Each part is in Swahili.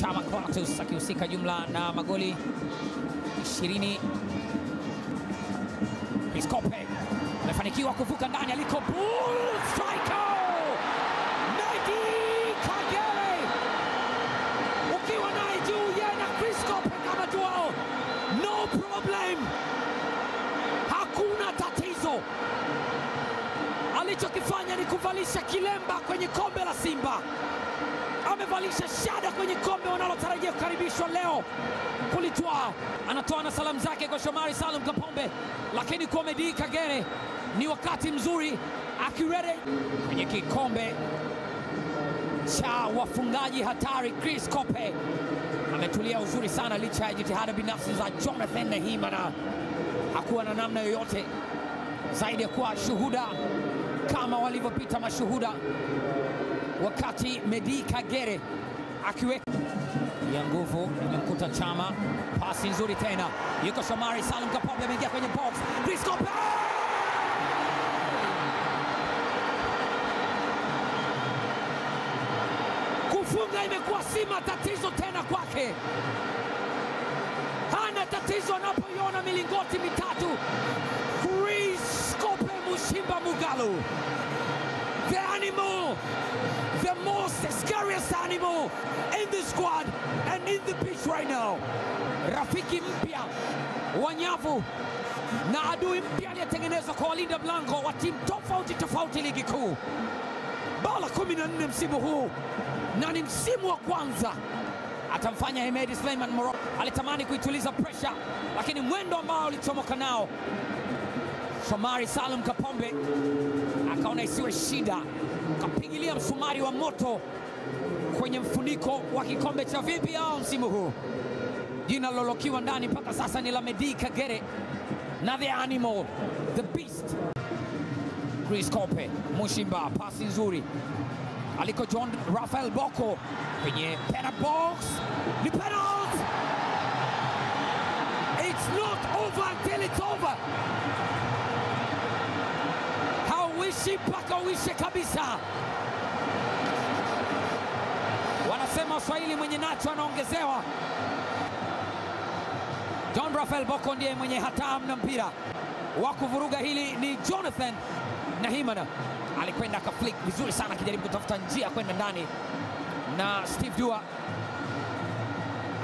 Chama Quartus akihusika jumla na magoli 20. Priskope amefanikiwa kuvuka ndani aliko bull striker Medie Kagere, ukiwa naye juu yeye na Priskope kama duo, no problem, hakuna tatizo. Alichokifanya ni kuvalisha kilemba kwenye kombe la Simba, amevalisha shada kwenye kombe wanalotarajia kukaribishwa leo kulitwaa. Anatoa na salamu zake kwa Shomari Salum Kapombe, lakini kwa Medie Kagere ni wakati mzuri akirere kwenye kikombe cha wafungaji hatari. Chris Kope ametulia uzuri sana licha ya jitihada binafsi za Jonathan Nehima, na hakuwa na namna yoyote zaidi ya kuwa shuhuda kama walivyopita mashuhuda, wakati Medie Kagere akiweka ya nguvu imemkuta Chama. Pasi nzuri tena, yuko Shomari Salum Kapombe, ameingia kwenye box. Priskope kufunga imekuwa si matatizo tena kwake, hana tatizo anapoiona milingoti mitatu. Priskope Mushimba Mugalu, the animal, the most scariest animal in the squad and in the pitch right now. Rafiki mpya wanyavu na adui mpya aliyetengenezwa kwa walinda mlango wa timu tofauti tofauti ligi kuu. Bala 14 msimu huu na ni msimu wa kwanza. Atamfanya Hemedi Suleiman Morocco, alitamani kuituliza pressure, lakini mwendo ambao alichomoka nao Shomari Salum Kapombe akaona isiwe shida, kapigilia msumari wa moto kwenye mfuniko wa kikombe cha VPL msimu huu. Jina lolokiwa ndani mpaka sasa ni la Medie Kagere, na the animal, the beast. Priskope Mushimba, pasi nzuri aliko John Rafael Boko kwenye penalty box, ni penalty. It's not over until it's over. Hauishi mpaka uishe kabisa, wanasema Waswahili, mwenye nacho anaongezewa. John Rafael Boko ndiye mwenye hatamu na mpira wa kuvuruga hili. Ni Jonathan Nahimana alikwenda akaflick vizuri sana akijaribu kutafuta njia kwenda ndani, na Steve Dua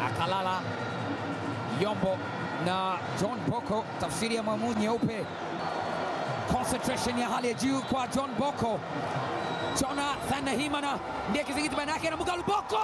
akalala yombo na John Boko. Tafsiri ya mwamuzi nyeupe, concentration ya hali ya juu kwa John Boko. Jonathan Nahimana ndiye kizingiti baina yake na Mugalu Boko.